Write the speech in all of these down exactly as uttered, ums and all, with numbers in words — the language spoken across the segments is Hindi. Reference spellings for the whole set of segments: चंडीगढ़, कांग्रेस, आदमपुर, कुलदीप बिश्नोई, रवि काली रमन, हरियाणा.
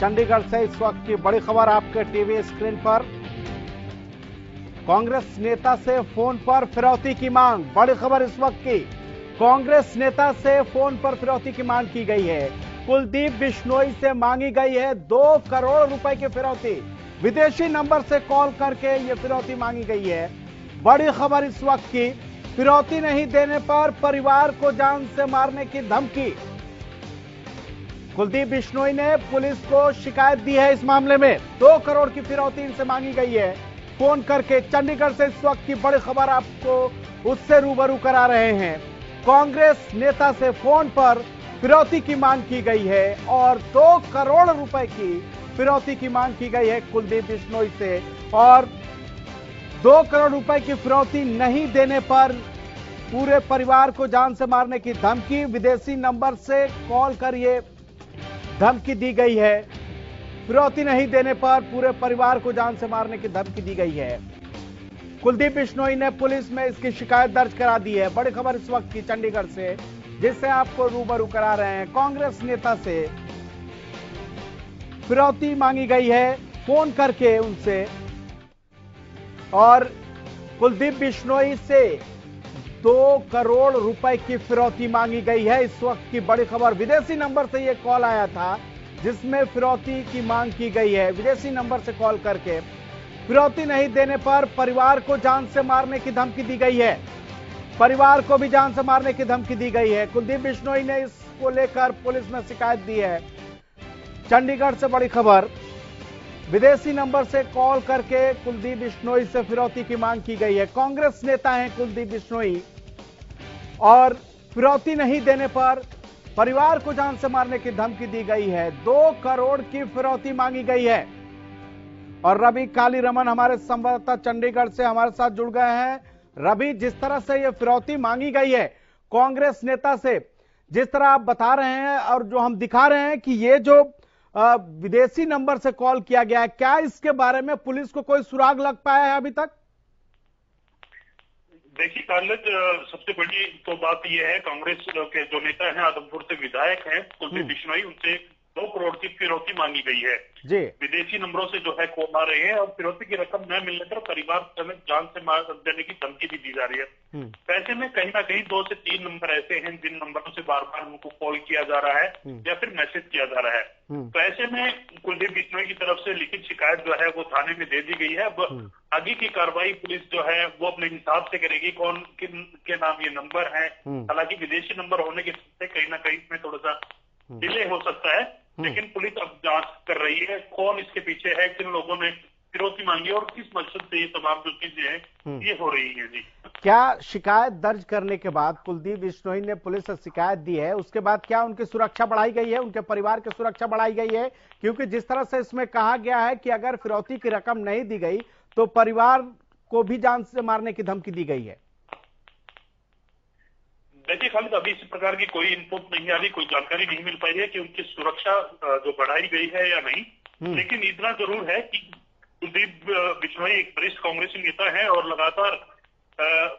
चंडीगढ़ से इस वक्त की बड़ी खबर आपके टीवी स्क्रीन पर। कांग्रेस नेता से फोन पर फिरौती की मांग, बड़ी खबर इस वक्त की। कांग्रेस नेता से फोन पर फिरौती की मांग की गई है। कुलदीप बिश्नोई से मांगी गई है दो करोड़ रुपए की फिरौती। विदेशी नंबर से कॉल करके ये फिरौती मांगी गई है। बड़ी खबर इस वक्त की, फिरौती नहीं देने पर परिवार को जान से मारने की धमकी। कुलदीप बिश्नोई ने पुलिस को शिकायत दी है इस मामले में। दो करोड़ की फिरौती इनसे मांगी गई है फोन करके। चंडीगढ़ से इस वक्त की बड़ी खबर आपको उससे रूबरू करा रहे हैं। कांग्रेस नेता से फोन पर फिरौती की मांग की गई है और दो करोड़ रुपए की फिरौती की मांग की गई है कुलदीप बिश्नोई से। और दो करोड़ रुपए की फिरौती नहीं देने पर पूरे परिवार को जान से मारने की धमकी। विदेशी नंबर से कॉल कर ये धमकी दी गई है। फिरौती नहीं देने पर पूरे परिवार को जान से मारने की धमकी दी गई है। कुलदीप बिश्नोई ने पुलिस में इसकी शिकायत दर्ज करा दी है। बड़ी खबर इस वक्त की चंडीगढ़ से, जिससे आपको रूबरू करा रहे हैं। कांग्रेस नेता से फिरौती मांगी गई है फोन करके उनसे, और कुलदीप बिश्नोई से दो करोड़ रुपए की फिरौती मांगी गई है। इस वक्त की बड़ी खबर। विदेशी नंबर से यह कॉल आया था जिसमें फिरौती की मांग की गई है। विदेशी नंबर से कॉल करके फिरौती नहीं देने पर परिवार को जान से मारने की धमकी दी गई है। परिवार को भी जान से मारने की धमकी दी गई है। कुलदीप बिश्नोई ने इसको लेकर पुलिस में शिकायत दी है। चंडीगढ़ से बड़ी खबर। विदेशी नंबर से कॉल करके कुलदीप बिश्नोई से फिरौती की मांग की गई है। कांग्रेस नेता हैं कुलदीप बिश्नोई, और फिरौती नहीं देने पर परिवार को जान से मारने की धमकी दी गई है। दो करोड़ की फिरौती मांगी गई है। और रवि काली रमन हमारे संवाददाता चंडीगढ़ से हमारे साथ जुड़ गए हैं। रवि, जिस तरह से यह फिरौती मांगी गई है कांग्रेस नेता से, जिस तरह आप बता रहे हैं और जो हम दिखा रहे हैं कि ये जो विदेशी नंबर से कॉल किया गया है, क्या इसके बारे में पुलिस को कोई सुराग लग पाया है अभी तक? देखिए कालज, सबसे बड़ी तो बात यह है कांग्रेस के जो नेता हैं, आदमपुर से विधायक हैं कुलदीप बिश्नोई, उनसे दो करोड़ की फिरौती मांगी गई है जी। विदेशी नंबरों से जो है कॉल आ रहे हैं और फिरौती की रकम न मिलने पर परिवार समेत जान से मार देने की धमकी भी दी जा रही है। पैसे में कहीं ना कहीं दो से तीन नंबर ऐसे हैं जिन नंबरों से बार बार उनको कॉल किया जा रहा है या फिर मैसेज किया जा रहा है। तो ऐसे में कुलदीप बिश्नोई की तरफ से लिखित शिकायत जो है वो थाने में दे दी गई है। अब आगे की कार्रवाई पुलिस जो है वो अपने हिसाब से करेगी, कौन किन के नाम ये नंबर है। हालांकि विदेशी नंबर होने के चलते कहीं ना कहीं इसमें थोड़ा सा डिले हो सकता है, लेकिन पुलिस अब जांच कर रही है कौन इसके पीछे है, किन लोगों ने फिरौती मांगी और किस मकसद से ये तमाम जो चीजें हैं ये हो रही है जी। क्या शिकायत दर्ज करने के बाद कुलदीप बिश्नोई ने पुलिस से शिकायत दी है, उसके बाद क्या उनकी सुरक्षा बढ़ाई गई है, उनके परिवार की सुरक्षा बढ़ाई गई है? क्योंकि जिस तरह से इसमें कहा गया है कि अगर फिरौती की रकम नहीं दी गई तो परिवार को भी जान से मारने की धमकी दी गई है। देखिए खालिद, अभी इस प्रकार की कोई इनपुट नहीं आ रही, कोई जानकारी नहीं मिल पाई है कि उनकी सुरक्षा जो बढ़ाई गई है या नहीं। लेकिन इतना जरूर है कि कुलदीप बिश्नोई एक वरिष्ठ कांग्रेसी नेता है और लगातार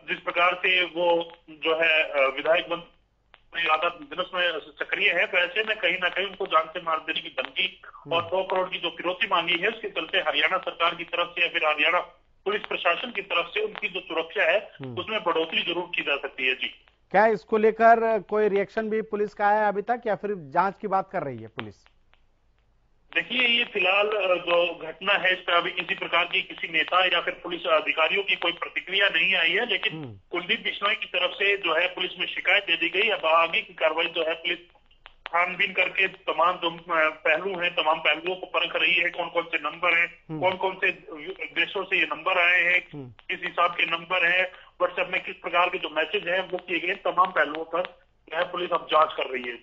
जिस प्रकार से वो जो है विधायक बन लगातार बिजनेस में सक्रिय है, तो ऐसे में कहीं ना कहीं उनको जान से मार देने की धमकी और दो करोड़ की जो फिरौती मांगी है उसके चलते हरियाणा सरकार की तरफ से या फिर हरियाणा पुलिस प्रशासन की तरफ से उनकी जो सुरक्षा है उसमें बढ़ोतरी जरूर की जा सकती है जी। क्या इसको लेकर कोई रिएक्शन भी पुलिस का आया अभी तक या फिर जांच की बात कर रही है पुलिस? देखिए ये फिलहाल जो घटना है इस पर अभी किसी प्रकार की किसी नेता या फिर पुलिस अधिकारियों की कोई प्रतिक्रिया नहीं आई है, लेकिन कुलदीप बिश्नोई की तरफ से जो है पुलिस में शिकायत दे दी गई। अब आगे की कार्रवाई जो है पुलिस छानबीन करके तमाम जो पहलू हैं तमाम पहलुओं को परख रही है, कौन कौन से नंबर हैं, कौन कौन से देशों से ये नंबर आए हैं, किस हिसाब के नंबर हैं, व्हाट्सएप में किस प्रकार के जो मैसेज हैं वो किए गए, तमाम पहलुओं पर जो है पुलिस अब जांच कर रही है।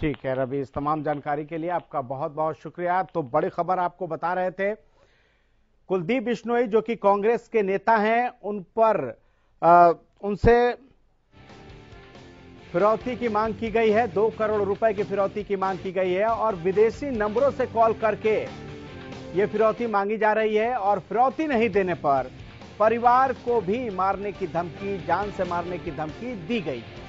ठीक है रवि, इस तमाम जानकारी के लिए आपका बहुत बहुत शुक्रिया। तो बड़ी खबर आपको बता रहे थे, कुलदीप बिश्नोई जो कि कांग्रेस के नेता हैं, उन पर आ, उनसे फिरौती की मांग की गई है। दो करोड़ रुपए की फिरौती की मांग की गई है और विदेशी नंबरों से कॉल करके ये फिरौती मांगी जा रही है और फिरौती नहीं देने पर परिवार को भी मारने की धमकी, जान से मारने की धमकी दी गई।